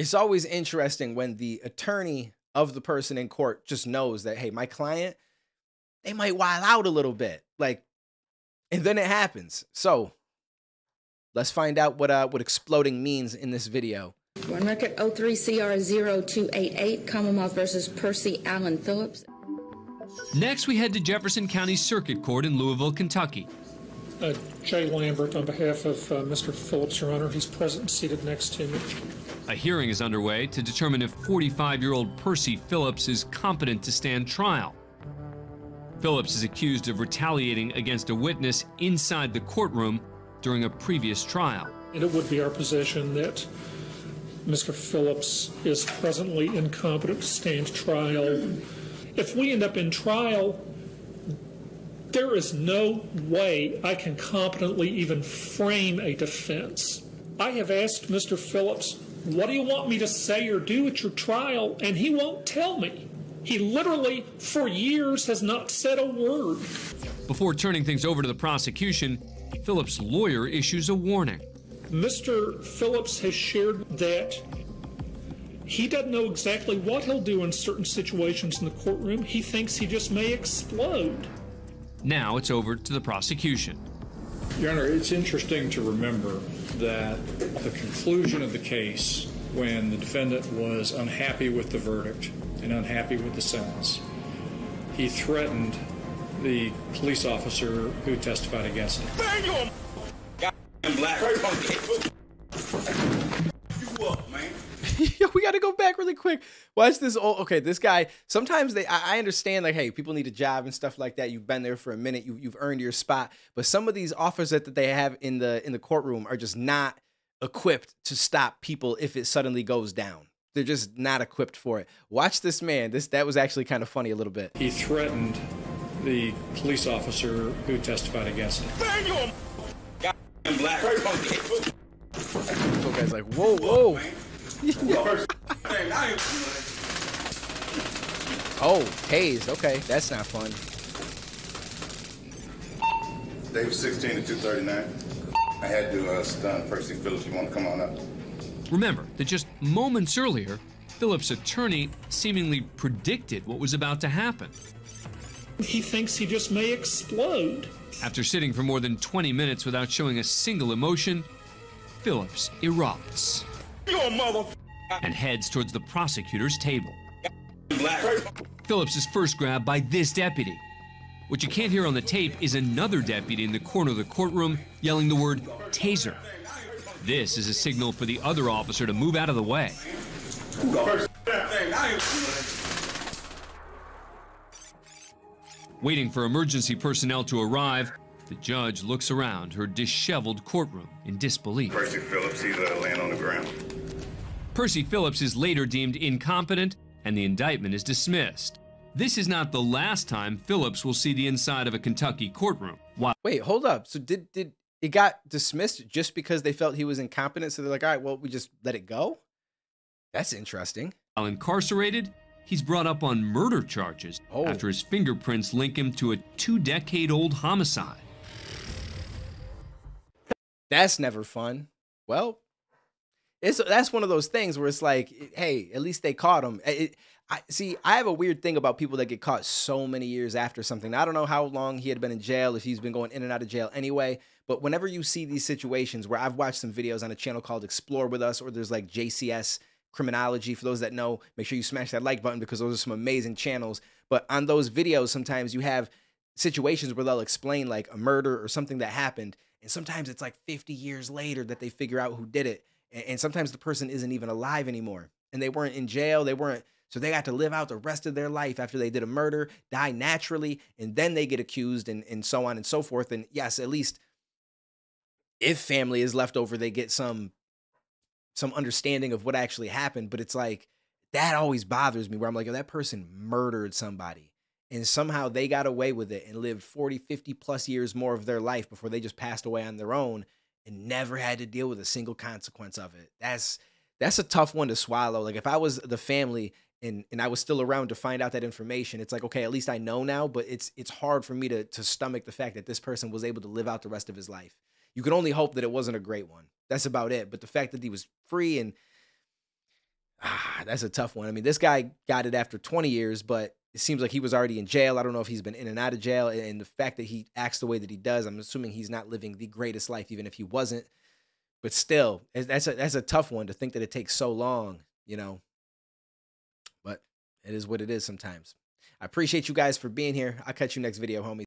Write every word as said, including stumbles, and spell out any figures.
It's always interesting when the attorney of the person in court just knows that, hey, my client, they might wild out a little bit. Like, and then it happens. So let's find out what uh, what exploding means in this video. On record oh three C R oh two eight eight, Commonwealth versus Percy Allen Phillips. Next, we head to Jefferson County Circuit Court in Louisville, Kentucky. Uh, Jay Lambert on behalf of uh, Mister Phillips, Your Honor. He's present and seated next to me. A hearing is underway to determine if forty-five-year-old Percy Phillips is competent to stand trial. Phillips is accused of retaliating against a witness inside the courtroom during a previous trial. And it would be our position that Mister Phillips is presently incompetent to stand trial. If we end up in trial, there is no way I can competently even frame a defense. I have asked Mister Phillips, what do you want me to say or do at your trial? And he won't tell me. He literally, for years, has not said a word. Before turning things over to the prosecution, Phillips' lawyer issues a warning. Mister Phillips has shared that he doesn't know exactly what he'll do in certain situations in the courtroom. He thinks he just may explode. Now it's over to the prosecution. Your Honor, it's interesting to remember that the conclusion of the case, when the defendant was unhappy with the verdict and unhappy with the sentence, he threatened the police officer who testified against him. Bang your goddamn black punk. You up, man. We got to go back really quick. Watch this. Oh, okay. This guy, sometimes they, I, I understand, like, hey, people need a job and stuff like that. You've been there for a minute. You, you've earned your spot. But some of these officers that, that they have in the, in the courtroom are just not equipped to stop people if it suddenly goes down. They're just not equipped for it. Watch this man. This, that was actually kind of funny a little bit. He threatened the police officer who testified against him. Bang your goddamn black punk. So guys, like, whoa, whoa. Yeah. Oh, tased. Okay, that's not fun. They were sixteen to two thirty-nine. I had to uh, stun Percy Phillips. You want to come on up? Remember that just moments earlier, Phillips' attorney seemingly predicted what was about to happen. He thinks he just may explode. After sitting for more than twenty minutes without showing a single emotion, Phillips erupts and heads towards the prosecutor's table. Phillips is first grabbed by this deputy. What you can't hear on the tape is another deputy in the corner of the courtroom yelling the word taser. This is a signal for the other officer to move out of the way. Waiting for emergency personnel to arrive, the judge looks around her disheveled courtroom in disbelief. Percy Phillips, he's uh, laying on the ground. Percy Phillips is later deemed incompetent, and the indictment is dismissed. This is not the last time Phillips will see the inside of a Kentucky courtroom. While Wait, hold up. So did, did it got dismissed just because they felt he was incompetent? So they're like, all right, well, we just let it go? That's interesting. While incarcerated, he's brought up on murder charges oh. after his fingerprints link him to a two-decade-old homicide. That's never fun. Well, it's that's one of those things where it's like, hey, at least they caught him. It, I, see, I have a weird thing about people that get caught so many years after something. I don't know how long he had been in jail, if he's been going in and out of jail anyway, but whenever you see these situations where I've watched some videos on a channel called Explore With Us, or there's like J C S Criminology, for those that know, make sure you smash that like button because those are some amazing channels. But on those videos, sometimes you have situations where they'll explain like a murder or something that happened. And sometimes it's like fifty years later that they figure out who did it. And sometimes the person isn't even alive anymore. And they weren't in jail. They weren't. So they got to live out the rest of their life after they did a murder, die naturally, and then they get accused and, and so on and so forth. And yes, at least if family is left over, they get some, some understanding of what actually happened. But it's like, that always bothers me where I'm like, oh, that person murdered somebody. And somehow they got away with it and lived forty, fifty plus years more of their life before they just passed away on their own and never had to deal with a single consequence of it. That's, that's a tough one to swallow. Like if I was the family and, and I was still around to find out that information, it's like, okay, at least I know now, but it's, it's hard for me to, to stomach the fact that this person was able to live out the rest of his life. You can only hope that it wasn't a great one. That's about it. But the fact that he was free and ah, that's a tough one. I mean, this guy got it after twenty years, but it seems like he was already in jail. I don't know if he's been in and out of jail. And the fact that he acts the way that he does, I'm assuming he's not living the greatest life, even if he wasn't. But still, that's a, that's a tough one to think that it takes so long, you know. But it is what it is sometimes. I appreciate you guys for being here. I'll catch you next video, homies.